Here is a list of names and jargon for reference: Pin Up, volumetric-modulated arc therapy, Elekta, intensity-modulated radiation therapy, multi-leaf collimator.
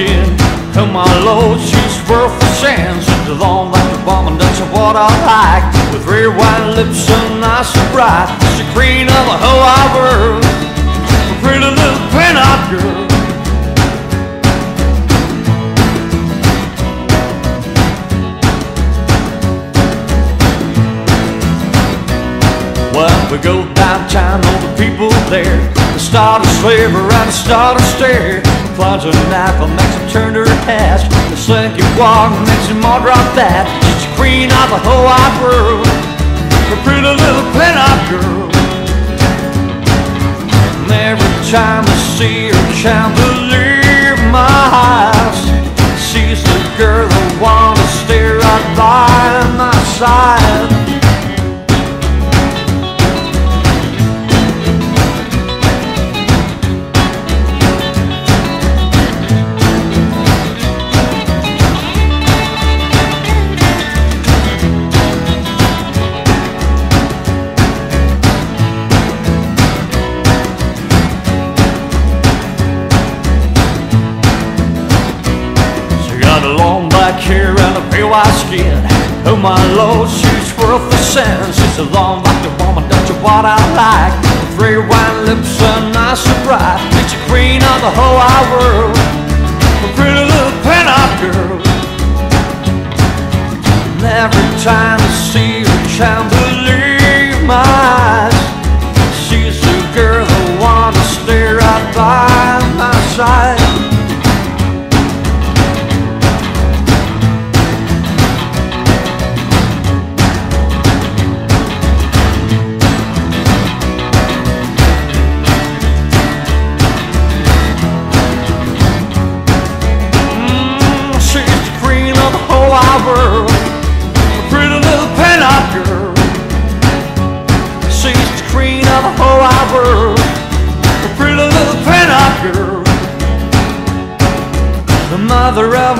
skin, and my load she's worth for sands. She's long like a bomb, and that's what I like. With very white lips and nice and bright, she's the queen of the whole wide world, a pretty little pin-up girl. Well, we go downtown, all the people there, I start to slave around, I start to stare. Plunge a knife, I makes her turn to her ass. The slinky walk makes him all drop that. She's the queen of the whole wide world, a pretty little pin-up girl. And every time I see her chandelier in my eyes, she's the girl I wanna stare right by my side. Hair and a pale white skin, oh my lord, she's worth a cent. She's a long like the woman, that's what I like. Three white lips and nice and bright, she's the queen of the whole wide world, a pretty little pin-up girl. And every time I see her chandelier in my eyes, she's the girl that wants to stay right by my side. World, a pretty little pin-up girl. She's the queen of the whole wide world, a pretty little pin-up girl. The mother of